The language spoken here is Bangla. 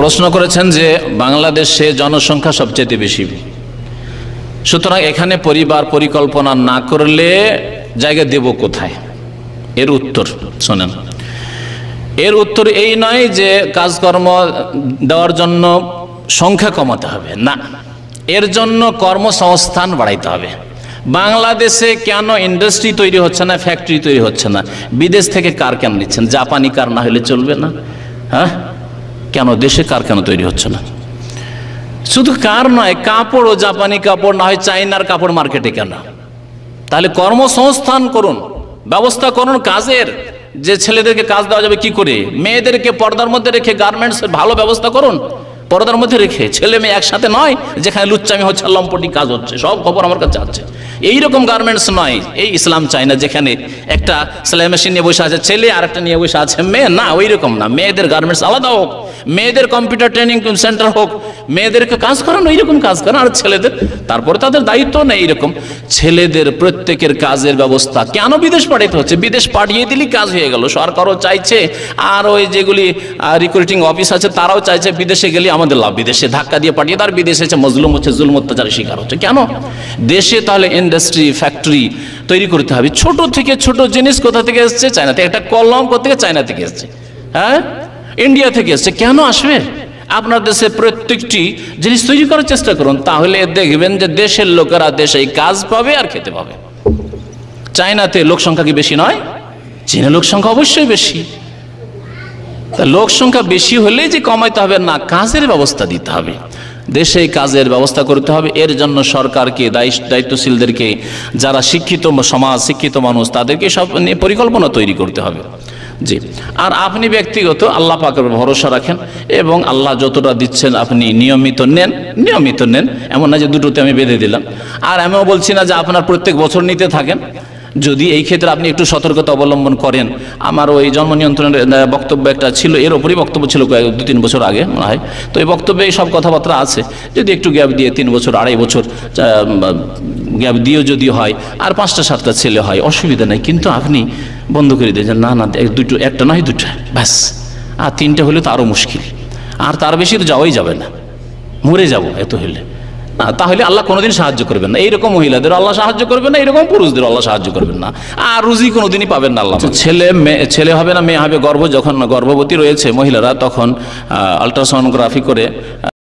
প্রশ্ন করেছেন যে বাংলাদেশে জনসংখ্যা সবচেয়ে বেশি, সুতরাং এখানে পরিবার পরিকল্পনা না করলে জায়গা দেব কোথায়? এর উত্তর শোনেন, এর উত্তর এই নয় যে কাজকর্ম দেওয়ার জন্য সংখ্যা কমাতে হবে, না, এর জন্য কর্মসংস্থান বাড়াইতে হবে। বাংলাদেশে কেন ইন্ডাস্ট্রি তৈরি হচ্ছে না, ফ্যাক্টরি তৈরি হচ্ছে না? বিদেশ থেকে কার কেন নিচ্ছেন? জাপানি কার না হলে চলবে না? হ্যাঁ, কেন দেশে কার কেন তৈরি হচ্ছে না? শুধু কার নয়, কাপড়ও জাপানি কাপড় না হয় চাইনার কাপড় মার্কেটে কেন? তাহলে কর্মসংস্থান করুন, ব্যবস্থা করুন কাজের, যে ছেলেদেরকে কাজ দেওয়া যাবে কি করে, মেয়েদেরকে পর্দার মধ্যে রেখে গার্মেন্টসের ভালো ব্যবস্থা করুন, পর্দার মধ্যে রেখে, ছেলে মেয়ে একসাথে নয় যেখানে লুচ্চামি হচ্ছে, লম্পটি কাজ হচ্ছে, সব খবর আমার কাছে আছে। এইরকম গার্মেন্টস নয় এই ইসলাম চায় না, যেখানে একটা সেলাই মেশিন নিয়ে বসে আছে ছেলে আর একটা নিয়ে বসে আছে মেয়ে, না, ওই রকম না। মেয়েদের গার্মেন্টস আলাদা হোক, মেয়েদের কম্পিউটার ট্রেনিং সেন্টার হোক, মেয়েদেরকে কাজ করান, ওই রকম কাজ করান, আর ছেলেদের তারপরে তাদের দায়িত্ব নেই। এইরকম ছেলেদের প্রত্যেকের কাজের ব্যবস্থা। কেন বিদেশ পাঠাতে হচ্ছে? বিদেশ পাঠিয়ে দিলেই কাজ হয়ে গেল। সরকারও চাইছে, আর ওই যেগুলি রিক্রুটিং অফিস আছে তারাও চাইছে বিদেশে গেলে আমাদের লাভ, বিদেশে ধাক্কা দিয়ে পাঠিয়ে তার বিদেশে এসে মজলুম হচ্ছে, জুলম অত্যাচারের শিকার হচ্ছে। কেন দেশে তাহলে ইন্ডাস্ট্রি ফ্যাক্টরি তৈরি করতে হবে? ছোট থেকে ছোট জিনিস কোথা থেকে এসছে? চায়না থেকে। একটা কলম কোথা থেকে? চায়না থেকে এসছে। হ্যাঁ, ইন্ডিয়া থেকে এসছে। কেন আসবে? আপনার দেশে প্রত্যেকটি জিনিস তৈরি করার চেষ্টা করুন, তাহলে দেখবেন যে দেশের লোকেরা দেশে কাজ পাবে আর খেতে পাবে। চায়নাতে লোক সংখ্যা কি বেশি নয়? চীনের লোক সংখ্যা অবশ্যই বেশি। লোক সংখ্যা বেশি হলে যে কমাইতে হবে না, কাজের ব্যবস্থা দিতে হবে, দেশে কাজের ব্যবস্থা করতে হবে। এর জন্য সরকারকে, দায়িত্বশীলদেরকে, যারা শিক্ষিত সমাজ, শিক্ষিত মানুষ, তাদেরকে সব নিয়ে পরিকল্পনা তৈরি করতে হবে। জি, আর আপনি ব্যক্তিগত আল্লাহ পাকের ভরসা রাখেন এবং আল্লাহ যতটা দিচ্ছেন আপনি নিয়মিত নেন, এমন না যে দুটোতে আমি বেঁধে দিলাম। আর আমিও বলছি না যে আপনার প্রত্যেক বছর নিতে থাকেন। যদি এই ক্ষেত্রে আপনি একটু সতর্কতা অবলম্বন করেন, আমার ওই জন্ম নিয়ন্ত্রণের বক্তব্য একটা ছিল, এর ওপরেই বক্তব্য ছিল 2-3 বছর আগে মনে হয়, তো এই বক্তব্যে সব কথাবার্তা আছে। যদি একটু গ্যাপ দিয়ে 3 বছর 2.5 বছর গ্যাপ দিয়েও যদি হয় আর 5-7টা ছেলে হয় অসুবিধা নেই, কিন্তু আপনি বন্ধ করে দিয়েছেন, না, দুটো, একটা নয় দুটো, ব্যাস। আর 3টে হলে তো আরও মুশকিল, আর তার বেশি তো যাওয়াই যাবে না, মরে যাব এত হলে। তাহলে আল্লাহ কোনোদিন সাহায্য করবেন না, এইরকম মহিলাদের আল্লাহ সাহায্য করবেন না, এরকম পুরুষদের আল্লাহ সাহায্য করবেন না, আর রুজি কোনোদিনই পাবেন না। আল্লাহ ছেলে হবে না মেয়ে হবে, যখন গর্ভবতী রয়েছে মহিলারা তখন আলট্রাসনোগ্রাফি করে